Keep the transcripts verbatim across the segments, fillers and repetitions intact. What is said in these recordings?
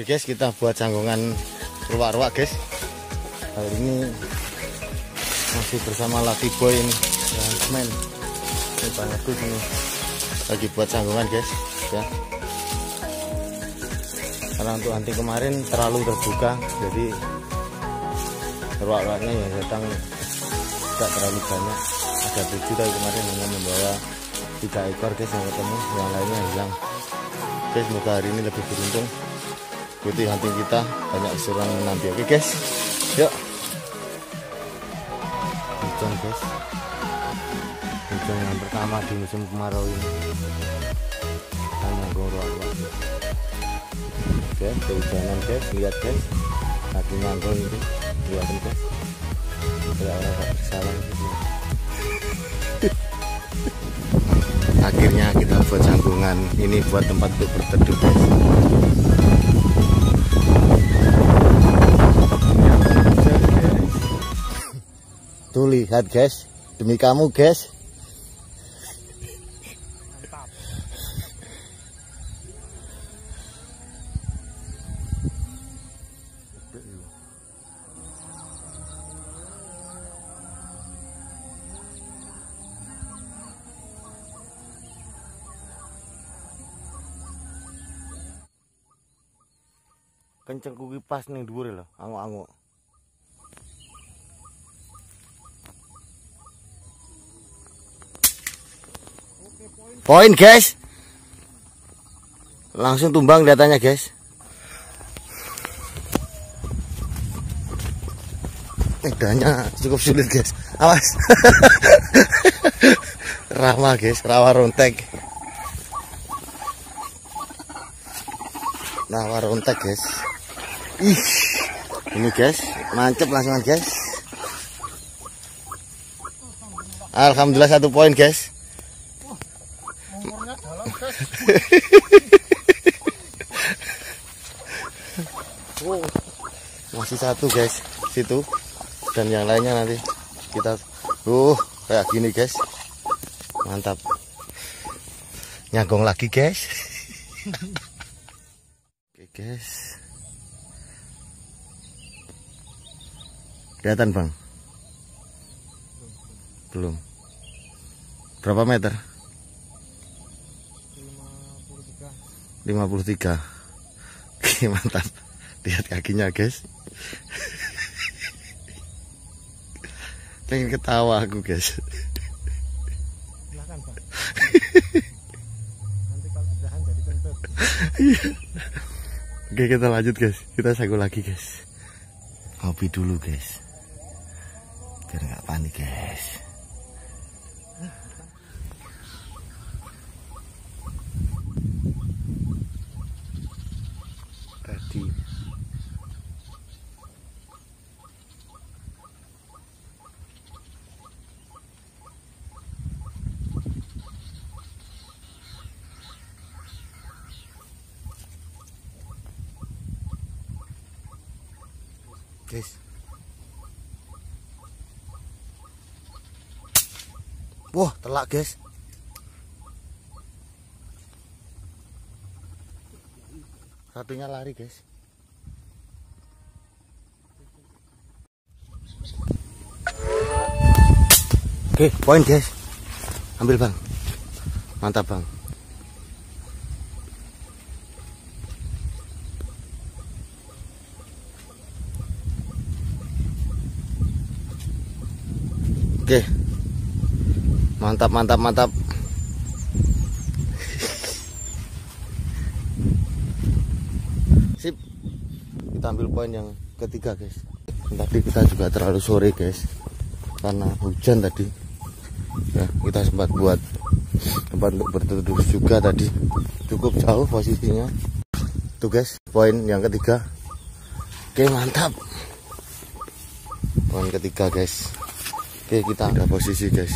Oke guys, kita buat sanggongan ruak-ruak guys. Kali ini masih bersama Lucky Boy ini, Ransman. Ini banyak tuh ini lagi buat sanggongan guys, ya. Karena untuk anti kemarin terlalu terbuka, jadi ruak-ruaknya yang datang tidak terlalu banyak. Ada tujuh, tapi kemarin hanya membawa tiga ekor guys yang ketemu, yang lainnya hilang. Guys, semoga hari ini lebih beruntung. Ikuti hunting kita, banyak surang nanti. Oke guys, yuk. Hujan guys, hujan yang pertama di musim kemarau ini. Tanya ruak-ruak. Oke, kehujanan guys, lihat guys, lagi nanggung itu, buatan guys. Orang tak bersalah gitu. Akhirnya kita buat sanggungan ini buat tempat untuk berteduh guys. Tuh lihat guys, demi kamu guys. Kenceng kipas ning dhuwur lho, anguk-anguk. Poin guys. Langsung tumbang datanya guys. Medannya cukup sulit guys. Awas. Rawa guys, rawa rontek. Rawa rontek guys. Ih. Ini guys, mancep langsungan guys. Alhamdulillah satu poin guys. Masih satu guys situ, dan yang lainnya nanti kita uh kayak gini guys, mantap, nyagong lagi guys. Oke guys, kelihatan bang? Belum. Berapa meter? Lima puluh tiga. Oke, mantap. Lihat kakinya guys. Pengen ketawa aku guys. Silahkan, Pak. Nanti kalau ditahan jadi kentut. Oke, kita lanjut guys. Kita sagu lagi guys. Kopi dulu guys, biar nggak panik guys. Guys, wah telak guys. Satunya lari guys. Oke, poin guys. Ambil bang. Mantap bang. Oke, mantap mantap mantap. Sip, kita ambil poin yang ketiga guys. Tadi kita juga terlalu sore guys, karena hujan tadi ya, kita sempat buat tempat untuk berteduh juga tadi. Cukup jauh posisinya tuh guys, poin yang ketiga. Oke mantap, poin ketiga guys. Oke, kita ada posisi guys.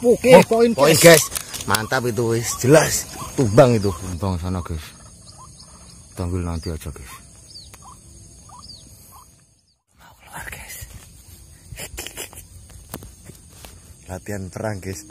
Oke, oh, poin, poin guys. Mantap itu guys, jelas tumbang itu. Tumbang sana guys. Tanggul nanti aja guys. Mau keluar guys. Latihan perang guys.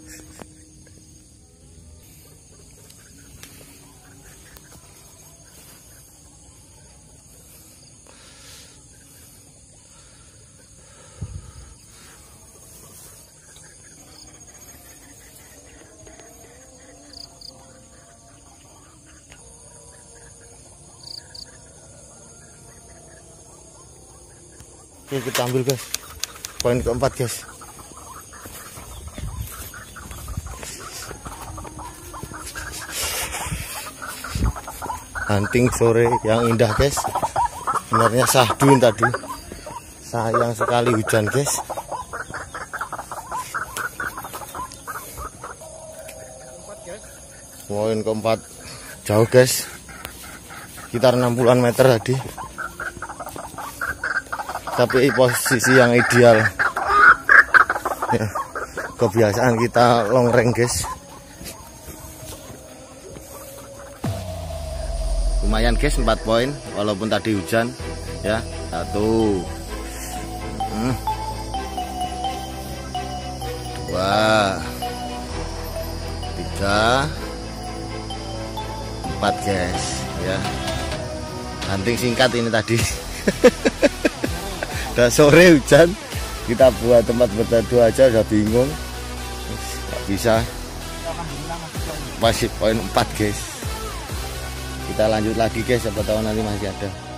Ini kita ambil guys, poin keempat guys. Hunting sore yang indah guys. Sebenarnya sahdu tadi, sayang sekali hujan guys. Poin keempat jauh guys, sekitar enam puluhan meter tadi. Tapi posisi yang ideal ya, kebiasaan kita long range guys. Lumayan guys, empat poin walaupun tadi hujan ya. Satu, hmm. dua, tiga, empat guys ya. Hunting singkat ini tadi. Udah sore hujan, kita buat tempat berteduh aja udah bingung, nggak bisa. Masih poin empat guys. Kita lanjut lagi guys, siapa tahu nanti masih ada.